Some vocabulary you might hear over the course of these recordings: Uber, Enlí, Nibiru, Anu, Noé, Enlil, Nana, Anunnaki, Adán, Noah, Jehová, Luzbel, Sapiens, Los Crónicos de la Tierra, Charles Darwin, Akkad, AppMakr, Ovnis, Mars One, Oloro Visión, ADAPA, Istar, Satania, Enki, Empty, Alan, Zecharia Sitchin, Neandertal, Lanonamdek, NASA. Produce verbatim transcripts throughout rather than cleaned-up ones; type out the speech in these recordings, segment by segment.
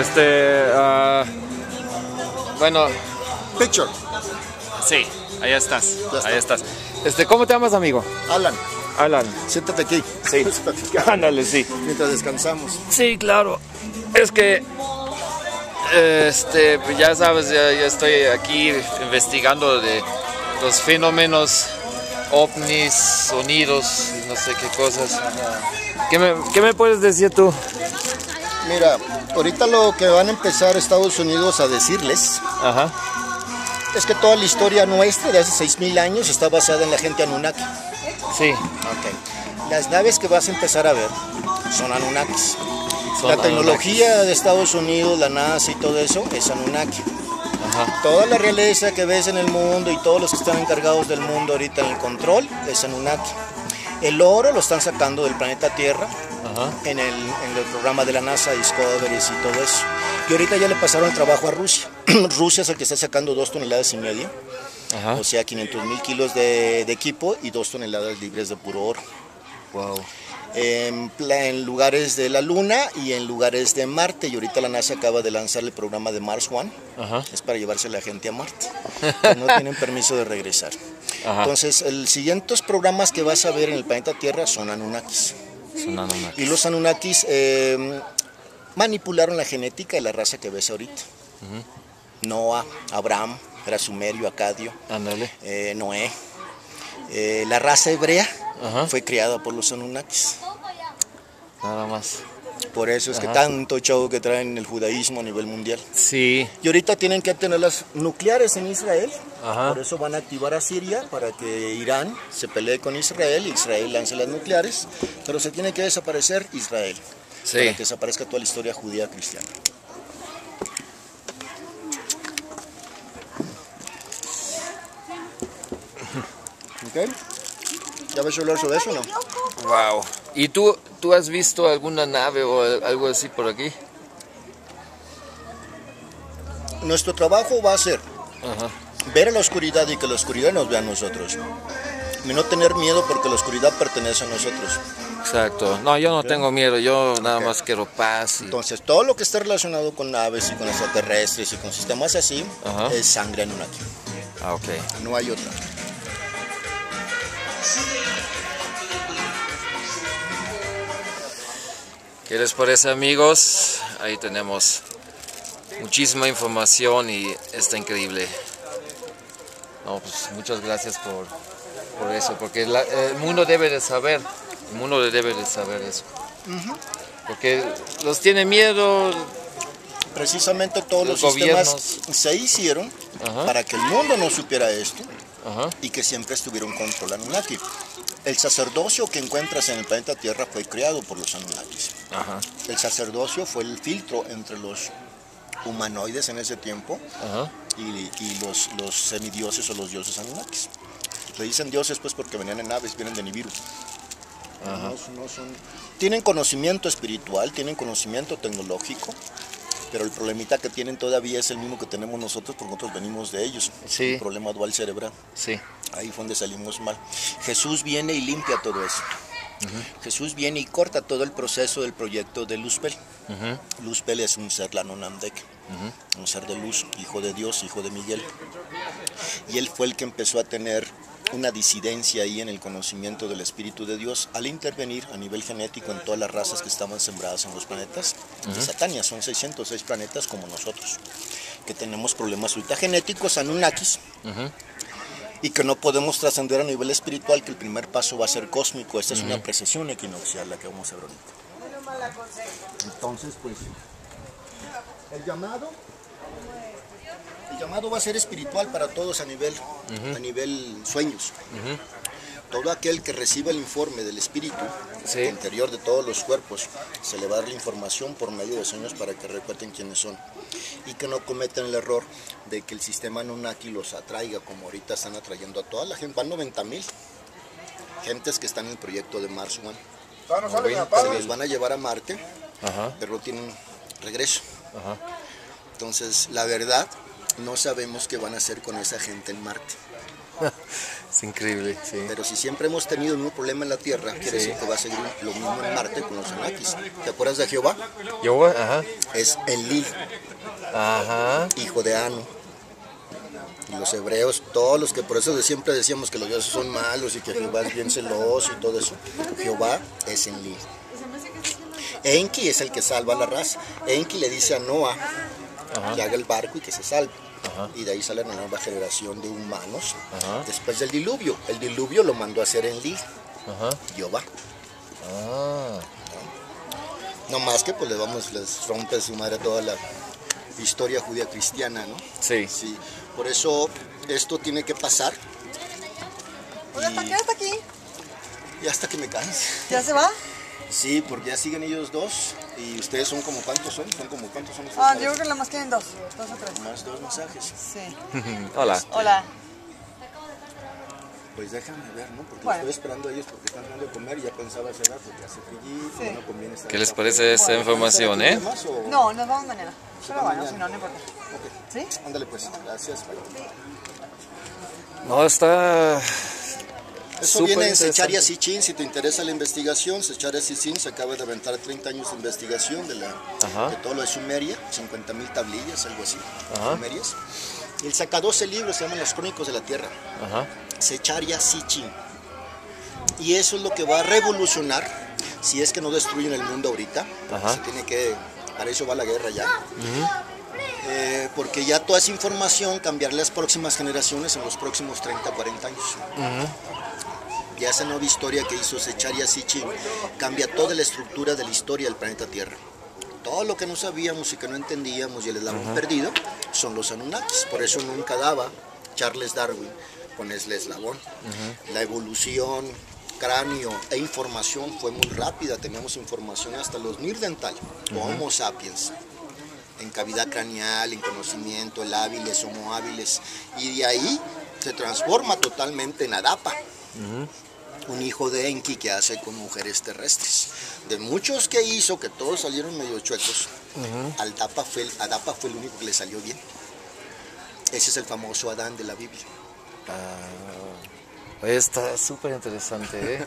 Este, uh, bueno. Picture. Sí, ahí estás, ahí estás. Este, ¿cómo te llamas, amigo? Alan. Alan. Siéntate aquí. Sí. Ándale, sí. Mientras descansamos. Sí, claro. Es que, este, ya sabes, ya, ya estoy aquí investigando de los fenómenos ovnis, sonidos, no sé qué cosas. ¿Qué me, qué me puedes decir tú? Mira, ahorita lo que van a empezar Estados Unidos a decirles, ajá, es que toda la historia nuestra de hace seis mil años está basada en la gente Anunnaki. Sí. Ok. Las naves que vas a empezar a ver son Anunnakis. Son la tecnología Anunnakis de Estados Unidos, la NASA y todo eso es Anunnaki. Ajá. Toda la realeza que ves en el mundo y todos los que están encargados del mundo ahorita en el control es Anunnaki. El oro lo están sacando del planeta Tierra. Ajá. En, el, en el programa de la NASA, Discovery y todo eso. Y ahorita ya le pasaron el trabajo a Rusia. Rusia es el que está sacando dos toneladas y media. Ajá. O sea, quinientos mil kilos de, de equipo y dos toneladas libres de puro oro. Wow. En, en lugares de la Luna y en lugares de Marte. Y ahorita la NASA acaba de lanzar el programa de Mars One. Ajá. Es para llevarse a la gente a Marte. No tienen permiso de regresar. Ajá. Entonces, los siguientes programas que vas a ver en el planeta Tierra son Anunnakis. Son Anunnakis. Y los Anunnakis eh, manipularon la genética de la raza que ves ahorita. Uh-huh. Noah, Abraham, era sumerio, acadio, eh, Noé. Eh, la raza hebrea, uh-huh, fue criada por los Anunnakis. Nada más. Por eso es, ajá, que tanto show que traen el judaísmo a nivel mundial. Sí. Y ahorita tienen que tener las nucleares en Israel. Ajá. Por eso van a activar a Siria para que Irán se pelee con Israel. Israel lance las nucleares. Pero se tiene que desaparecer Israel. Sí. Para que desaparezca toda la historia judía cristiana. ¿Ok? ¿Ya ves hablar sobre eso o no? Wow. ¿Y tú, tú has visto alguna nave o algo así por aquí? Nuestro trabajo va a ser, ajá, ver a la oscuridad y que la oscuridad nos vea a nosotros. Y no tener miedo porque la oscuridad pertenece a nosotros. Exacto. No, yo no, ¿sí?, tengo miedo. Yo nada, okay, más quiero paz. Y... Entonces, todo lo que está relacionado con naves y con extraterrestres y con sistemas así, ajá, es sangre Anunnaki. Ah, ok. No hay otra. ¿Qué les parece, amigos? Ahí tenemos muchísima información y está increíble. No, pues muchas gracias por, por eso, porque la, el mundo debe de saber, el mundo debe de saber eso. Uh-huh. Porque los tiene miedo. Precisamente todos los, los sistemas se hicieron, ajá, para que el mundo no supiera esto, ajá, y que siempre estuvieron control Anunnaki. El sacerdocio que encuentras en el planeta Tierra fue creado por los Anunnakis. Ajá. El sacerdocio fue el filtro entre los humanoides en ese tiempo, ajá, y, y los, los semidioses o los dioses Anunnakis. Le dicen dioses pues porque venían en naves, vienen de Nibiru. Ajá. No, no son... Tienen conocimiento espiritual, tienen conocimiento tecnológico, pero el problemita que tienen todavía es el mismo que tenemos nosotros porque nosotros venimos de ellos. Sí. Un problema dual cerebral. Sí. Ahí fue donde salimos mal. Jesús viene y limpia todo esto. Uh-huh. Jesús viene y corta todo el proceso del proyecto de Luzbel. Uh-huh. Luzbel es un ser, Lanonamdek, uh-huh, un ser de luz, hijo de Dios, hijo de Miguel. Y él fue el que empezó a tener una disidencia ahí en el conocimiento del Espíritu de Dios al intervenir a nivel genético en todas las razas que estaban sembradas en los planetas. Uh-huh. De Satania, son seiscientos seis planetas como nosotros, que tenemos problemas ahorita genéticos, Anunnakis. Uh-huh. Y que no podemos trascender a nivel espiritual, que el primer paso va a ser cósmico. Esta, uh-huh, es una precesión equinoccial la que vamos a ver ahorita. Entonces, pues, el llamado, el llamado va a ser espiritual para todos a nivel, uh-huh, a nivel sueños. Uh-huh. Todo aquel que reciba el informe del espíritu, sí, interior de todos los cuerpos, se le va a dar la información por medio de sueños para que recuerden quiénes son. Y que no cometan el error de que el sistema Anunnaki los atraiga, como ahorita están atrayendo a toda la gente. Van noventa mil gentes que están en el proyecto de Mars One. Se los van a llevar a Marte, ajá, pero no tienen regreso. Ajá. Entonces, la verdad, no sabemos qué van a hacer con esa gente en Marte. Es increíble, sí. Pero si siempre hemos tenido el mismo problema en la Tierra, quiere sí. decir que va a seguir lo mismo en Marte con los Anunnakis. ¿Te acuerdas de Jehová? Jehová, ajá. Es Enlil, ajá. hijo de Anu. Y los hebreos, todos los que por eso siempre decíamos que los dioses son malos y que Jehová es bien celoso y todo eso. Jehová es Enlil. Enki es el que salva a la raza. Enki le dice a Noah ajá. que haga el barco y que se salve. Ajá. Y de ahí sale la nueva generación de humanos. Ajá. Después del diluvio. El diluvio lo mandó a hacer Enlí, Jehová. Ah. No más que pues le vamos, les rompe su madre toda la historia judía cristiana, ¿no? Sí. sí. Por eso esto tiene que pasar. Oye, ¿para qué hasta aquí? Y hasta que me canse. ¿Ya se va? Sí, porque ya siguen ellos dos. ¿Y ustedes son como cuántos son? ¿Son como cuántos son? Ah, yo creo que nada más tienen dos, dos o tres. Más dos mensajes. Sí. Hola. Este, Hola. Pues déjame ver, ¿no? Porque bueno. estoy esperando a ellos porque están dando de comer y ya pensaba hacer rato que hace frillito, sí. no conviene estar. ¿Qué les parece esta bueno, información, eh? Más, o... No, nos vamos mañana. Pero bueno, si no, no importa. Okay. ¿Sí? Ándale pues, gracias. No, está... Eso viene en Zecharia Sitchin, si te interesa la investigación. Zecharia Sitchin se acaba de aventar treinta años de investigación de, la, de todo lo de Sumeria, cincuenta mil tablillas, algo así, sumerias. Y él saca doce libros, se llaman Los Crónicos de la Tierra. Zecharia Sitchin. Y eso es lo que va a revolucionar, si es que no destruyen el mundo ahorita. Se tiene que, para eso va la guerra ya. Ajá. Eh, porque ya toda esa información cambiará las próximas generaciones en los próximos treinta, cuarenta años. Ajá. Ya esa nueva historia que hizo Zecharia Sitchin cambia toda la estructura de la historia del planeta Tierra. Todo lo que no sabíamos y que no entendíamos y el eslabón uh-huh. perdido son los Anunnakis. Por eso nunca daba Charles Darwin con ese eslabón. Uh-huh. La evolución, cráneo e información fue muy rápida. Teníamos información hasta los Neandertal o uh-huh. Homo sapiens. En cavidad craneal, en conocimiento, el hábiles, Homo hábiles. Y de ahí se transforma totalmente en ADAPA. Uh-huh. Un hijo de Enki que hace con mujeres terrestres. De muchos que hizo, que todos salieron medio chuecos, uh-huh. Adapa fue, Adapa fue el único que le salió bien. Ese es el famoso Adán de la Biblia. Ah, está súper interesante, ¿eh?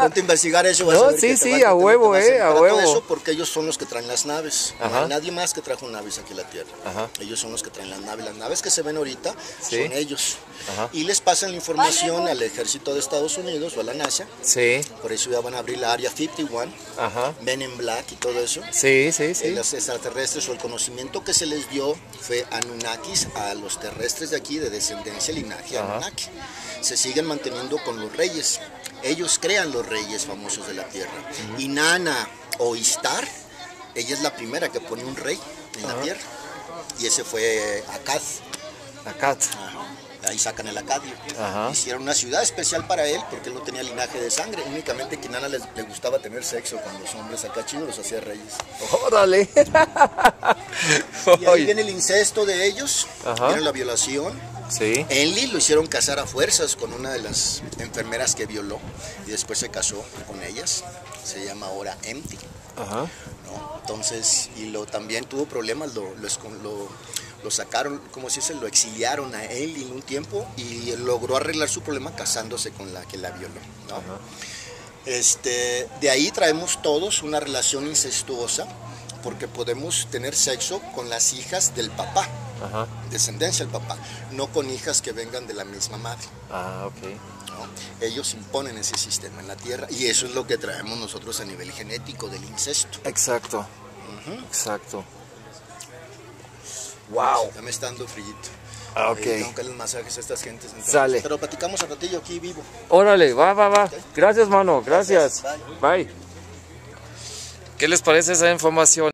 Ponte a investigar eso. Vas no, a ver sí, sí, van, a huevo, vas eh, a, a huevo. Eso porque ellos son los que traen las naves. Ajá. No hay nadie más que trajo naves aquí a la Tierra. Ajá. Ellos son los que traen las naves. Las naves que se ven ahorita ¿sí? son ellos. Ajá. Y les pasan la información Ay, al ejército de Estados Unidos o a la NASA. Sí. Por eso ya van a abrir la área cincuenta y uno, ajá. Men in Black y todo eso. Sí, sí, sí. Eh, los extraterrestres o el conocimiento que se les dio fue Anunnakis a los terrestres de aquí de descendencia, linaje ajá. Anunnaki. Se siguen manteniendo con los reyes. Ellos crean los reyes famosos de la Tierra. Uh-huh. Y Nana o Istar, ella es la primera que pone un rey en uh-huh. la Tierra. Y ese fue Akkad. Akkad. Uh-huh. Ahí sacan el Akkadio. Uh-huh. Hicieron una ciudad especial para él porque él no tenía linaje de sangre. Únicamente que Nana le gustaba tener sexo con los hombres acá chinos, los hacía reyes. ¡Órale! Oh, y ahí viene el incesto de ellos, uh-huh. viene la violación. Sí. Enlil lo hicieron casar a fuerzas con una de las enfermeras que violó y después se casó con ellas. Se llama ahora Empty. Ajá. ¿No? Entonces, y lo, también tuvo problemas, lo, lo, lo, lo sacaron, como se dice, lo exiliaron a él en un tiempo y logró arreglar su problema casándose con la que la violó. ¿No? Ajá. Este, de ahí traemos todos una relación incestuosa porque podemos tener sexo con las hijas del papá. Ajá. Descendencia del papá, no con hijas que vengan de la misma madre. Ah, okay. ¿No? Ellos imponen ese sistema en la Tierra y eso es lo que traemos nosotros a nivel genético del incesto. Exacto. Uh-huh. Exacto. Wow. Ya me está dando frillito. Ah, ok. Eh, tengo que darle masajes a estas gentes. Entonces, sale. Pero platicamos al ratillo aquí vivo. Órale, va, va, va. ¿Okay? Gracias, mano. Gracias. Gracias. Bye. Bye. ¿Qué les parece esa información?